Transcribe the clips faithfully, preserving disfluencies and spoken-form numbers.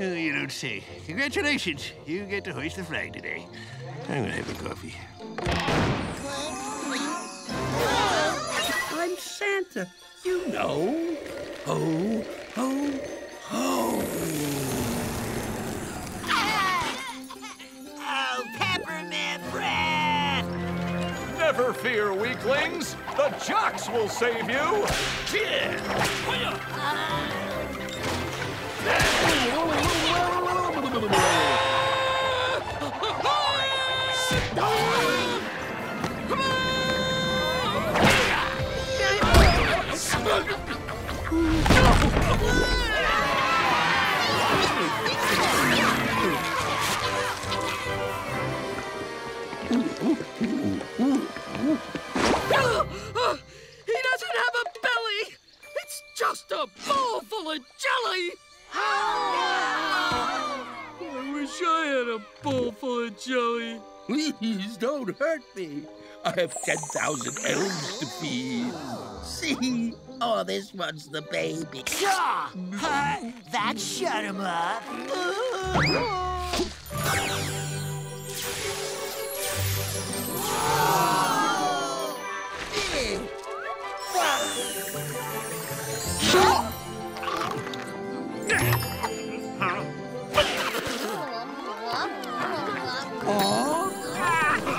Oh, you don't say. Congratulations. You get to hoist the flag today. I'm going to have a coffee. I'm Santa. You know. Ho, ho, ho. Oh, peppermint breath. Never fear, weaklings. The jocks will save you. Yeah. He doesn't have a belly. It's just a bowl full of jelly. I wish I had a bowl full of jelly. Please don't hurt me. I have ten thousand elves to feed. See? Oh, this one's the baby. Shaw! Huh? That shut him up.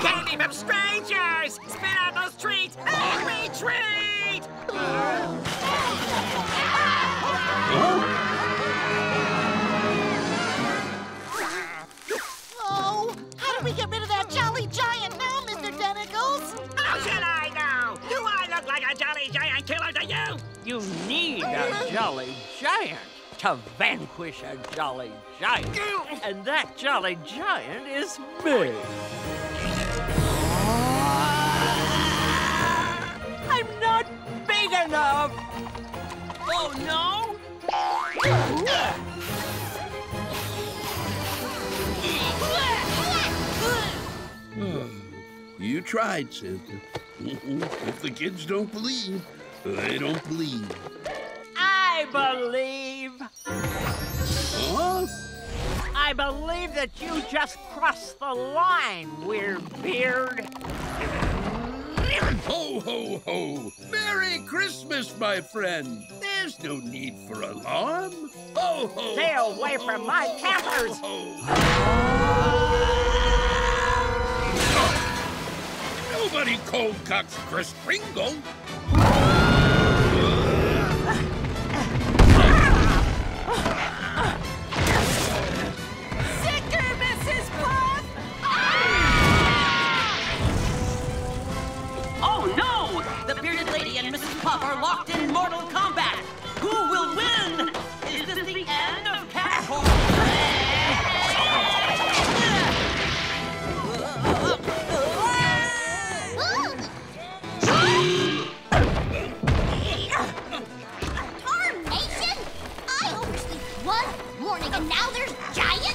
Can't leave him strangers! Spit out those treats and retreat! Oh, how do we get rid of that jolly giant now, Mister Denticles? How should I know? Do I look like a jolly giant killer to you? You need a jolly giant to vanquish a jolly giant. And that jolly giant is me. I'm not big enough. Oh, no? Oh, you tried, Santa. If the kids don't believe, they don't believe. I believe. Huh? I believe that you just crossed the line, Weirdbeard. Ho, ho, ho! Merry Christmas, my friend! There's no need for alarm. Ho, ho! Stay away ho, from ho, my campers! Ho, ho, ho. Oh. Nobody cold cocks Chris Pringle! Are locked in mortal combat. Who will win? Is this the end of Cat Horse? Tarnation! I only sleep one morning and now there's giants?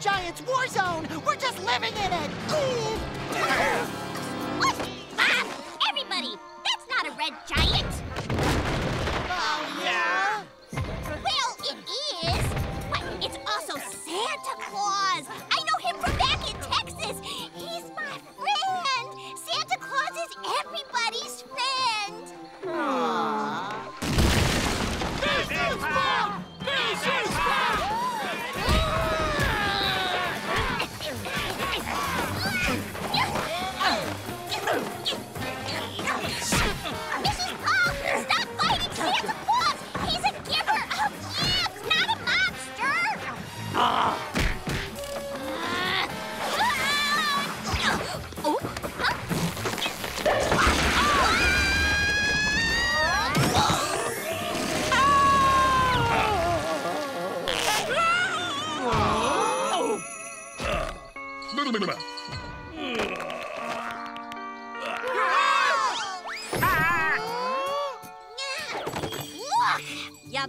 Giants war zone. We're just living in it. What? Bob, everybody, that's not a red giant. Oh yeah. Well, it is. But it's also Santa Claus. I know him from back in Texas. He's my friend. Santa Claus is everybody's friend. Aww. This is Bob. This is Bob. Missus You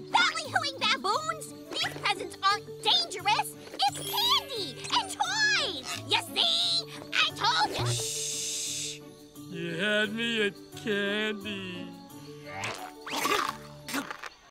ballyhooing baboons! These presents aren't dangerous! It's candy and toys! You see? I told you! Shh! You had me at candy.